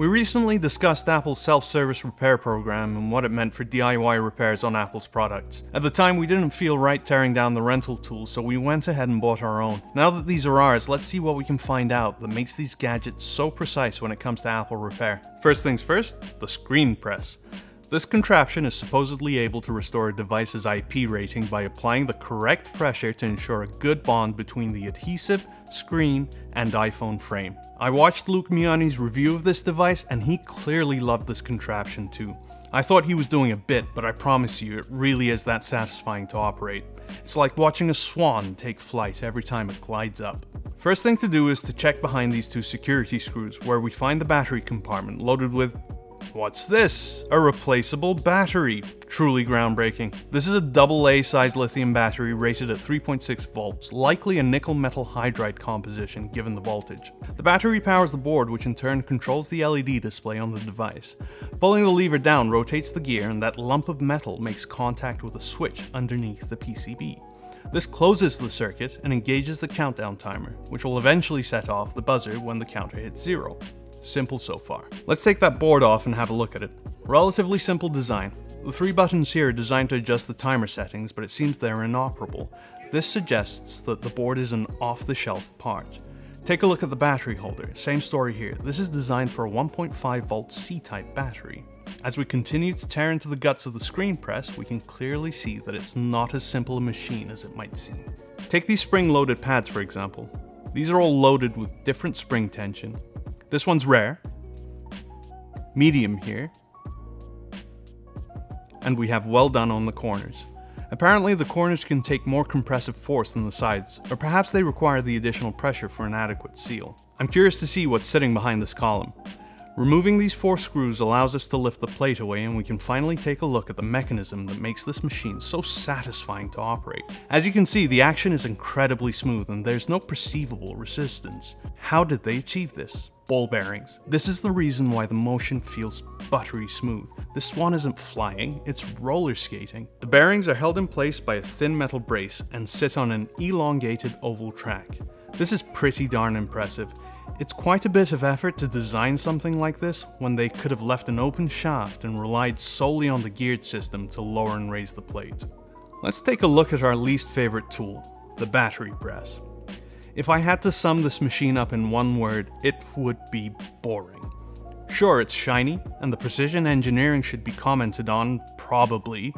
We recently discussed Apple's self-service repair program and what it meant for DIY repairs on Apple's products. At the time, we didn't feel right tearing down the rental tool, so we went ahead and bought our own. Now that these are ours, let's see what we can find out that makes these gadgets so precise when it comes to Apple repair. First things first, the screen press. This contraption is supposedly able to restore a device's IP rating by applying the correct pressure to ensure a good bond between the adhesive, screen, and iPhone frame. I watched Luke Miani's review of this device and he clearly loved this contraption too. I thought he was doing a bit, but I promise you, it really is that satisfying to operate. It's like watching a swan take flight every time it glides up. First thing to do is to check behind these two security screws, where we find the battery compartment loaded with... what's this? A replaceable battery. Truly groundbreaking. This is a AA size lithium battery rated at 3.6 volts, likely a nickel metal hydride composition given the voltage. The battery powers the board, which in turn controls the LED display on the device. Pulling the lever down rotates the gear, and that lump of metal makes contact with a switch underneath the PCB. This closes the circuit and engages the countdown timer, which will eventually set off the buzzer when the counter hits zero. Simple so far. Let's take that board off and have a look at it. Relatively simple design. The three buttons here are designed to adjust the timer settings, but it seems they're inoperable. This suggests that the board is an off-the-shelf part. Take a look at the battery holder. Same story here. This is designed for a 1.5 volt C-type battery. As we continue to tear into the guts of the screen press, we can clearly see that it's not as simple a machine as it might seem. Take these spring-loaded pads, for example. These are all loaded with different spring tension. This one's rare, medium here, and we have well done on the corners. Apparently the corners can take more compressive force than the sides, or perhaps they require the additional pressure for an adequate seal. I'm curious to see what's sitting behind this column. Removing these four screws allows us to lift the plate away, and we can finally take a look at the mechanism that makes this machine so satisfying to operate. As you can see, the action is incredibly smooth and there's no perceivable resistance. How did they achieve this? Ball bearings. This is the reason why the motion feels buttery smooth. This swan isn't flying, it's roller skating. The bearings are held in place by a thin metal brace and sit on an elongated oval track. This is pretty darn impressive. It's quite a bit of effort to design something like this when they could have left an open shaft and relied solely on the geared system to lower and raise the plate. Let's take a look at our least favorite tool, the battery press. If I had to sum this machine up in one word, it would be boring. Sure, it's shiny, and the precision engineering should be commented on, probably,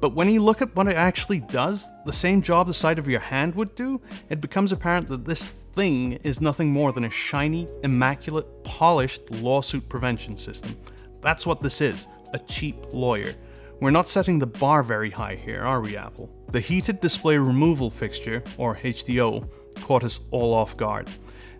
but when you look at what it actually does, the same job the side of your hand would do, it becomes apparent that this thing is nothing more than a shiny, immaculate, polished lawsuit prevention system. That's what this is, a cheap lawyer. We're not setting the bar very high here, are we, Apple? The heated display removal fixture, or HDO, caught us all off guard.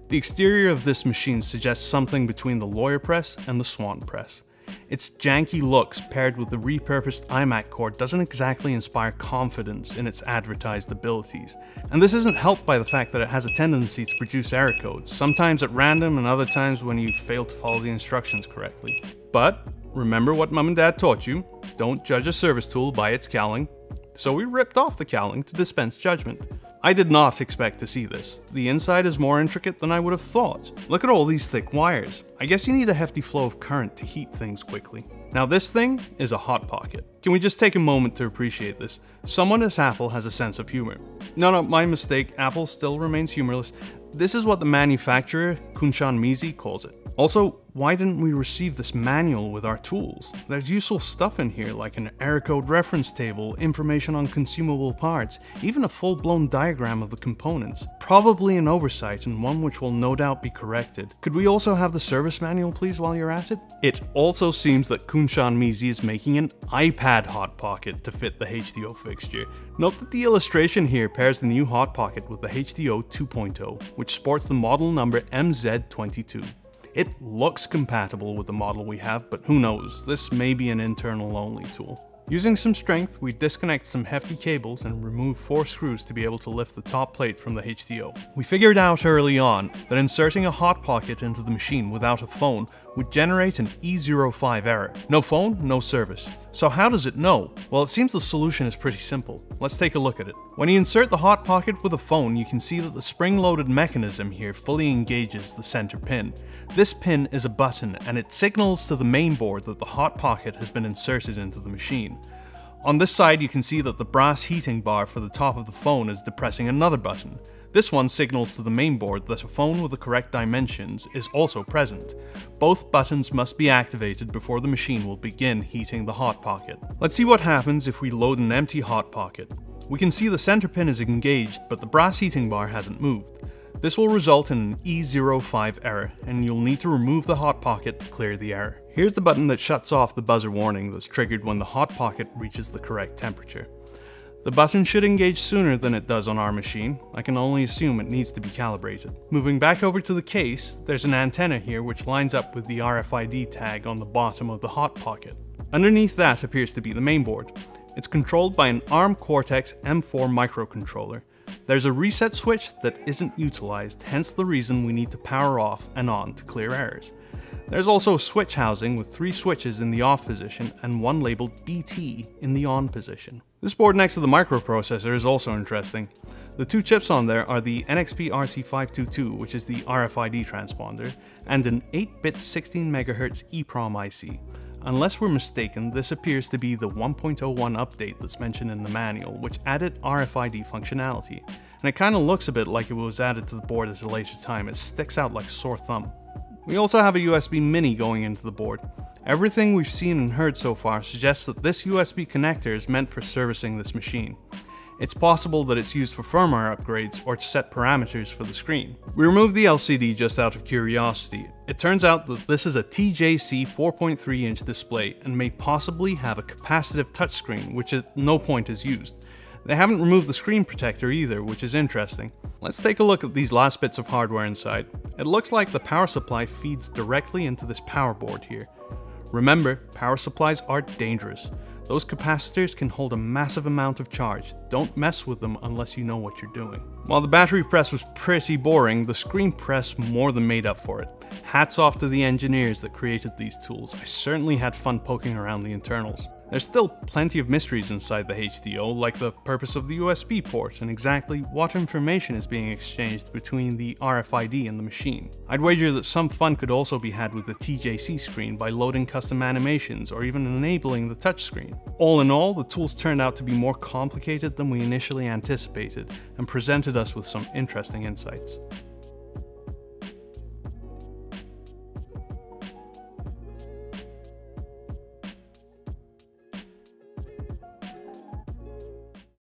The exterior of this machine suggests something between the lawyer press and the swan press. Its janky looks paired with the repurposed iMac core doesn't exactly inspire confidence in its advertised abilities. And this isn't helped by the fact that it has a tendency to produce error codes, sometimes at random and other times when you fail to follow the instructions correctly. But remember what mom and dad taught you, don't judge a service tool by its cowling. So we ripped off the cowling to dispense judgment. I did not expect to see this. The inside is more intricate than I would have thought. Look at all these thick wires. I guess you need a hefty flow of current to heat things quickly. Now this thing is a hot pocket. Can we just take a moment to appreciate this? Someone at Apple has a sense of humor. No, my mistake, Apple still remains humorless. This is what the manufacturer, Kunshan Meizi, calls it. Also, why didn't we receive this manual with our tools? There's useful stuff in here like an error code reference table, information on consumable parts, even a full-blown diagram of the components. Probably an oversight and one which will no doubt be corrected. Could we also have the service manual please while you're at it? It also seems that Kunshan Meizi is making an iPad hot pocket to fit the HDO fixture. Note that the illustration here pairs the new hot pocket with the HDO 2.0, which sports the model number MZ22. It looks compatible with the model we have, but who knows, this may be an internal only tool. Using some strength, we disconnect some hefty cables and remove four screws to be able to lift the top plate from the HDO. We figured out early on that inserting a hot pocket into the machine without a phone would generate an E05 error. No phone, no service. So how does it know? Well, it seems the solution is pretty simple. Let's take a look at it. When you insert the hot pocket with a phone, you can see that the spring-loaded mechanism here fully engages the center pin. This pin is a button, and it signals to the main board that the hot pocket has been inserted into the machine. On this side, you can see that the brass heating bar for the top of the phone is depressing another button. This one signals to the main board that a phone with the correct dimensions is also present. Both buttons must be activated before the machine will begin heating the hot pocket. Let's see what happens if we load an empty hot pocket. We can see the center pin is engaged, but the brass heating bar hasn't moved. This will result in an E05 error, and you'll need to remove the hot pocket to clear the error. Here's the button that shuts off the buzzer warning that's triggered when the hot pocket reaches the correct temperature. The button should engage sooner than it does on our machine. I can only assume it needs to be calibrated. Moving back over to the case, there's an antenna here which lines up with the RFID tag on the bottom of the hot pocket. Underneath that appears to be the mainboard. It's controlled by an ARM Cortex M4 microcontroller. There's a reset switch that isn't utilized, hence the reason we need to power off and on to clear errors. There's also a switch housing with 3 switches in the off position and one labeled BT in the on position. This board next to the microprocessor is also interesting. The 2 chips on there are the NXP RC522, which is the RFID transponder, and an 8-bit 16MHz EEPROM IC. Unless we're mistaken, this appears to be the 1.01 update that's mentioned in the manual, which added RFID functionality. And it kind of looks a bit like it was added to the board at a later time. It sticks out like a sore thumb. We also have a USB mini going into the board. Everything we've seen and heard so far suggests that this USB connector is meant for servicing this machine. It's possible that it's used for firmware upgrades or to set parameters for the screen. We removed the LCD just out of curiosity. It turns out that this is a TJC 4.3-inch display and may possibly have a capacitive touchscreen, which at no point is used. They haven't removed the screen protector either, which is interesting. Let's take a look at these last bits of hardware inside. It looks like the power supply feeds directly into this power board here. Remember, power supplies are dangerous. Those capacitors can hold a massive amount of charge. Don't mess with them unless you know what you're doing. While the battery press was pretty boring, the screen press more than made up for it. Hats off to the engineers that created these tools. I certainly had fun poking around the internals. There's still plenty of mysteries inside the HDO, like the purpose of the USB port and exactly what information is being exchanged between the RFID and the machine. I'd wager that some fun could also be had with the TJC screen by loading custom animations or even enabling the touchscreen. All in all, the tools turned out to be more complicated than we initially anticipated and presented us with some interesting insights.